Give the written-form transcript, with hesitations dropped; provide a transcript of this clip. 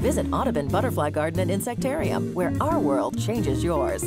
Visit Audubon Butterfly Garden and Insectarium, where our world changes yours.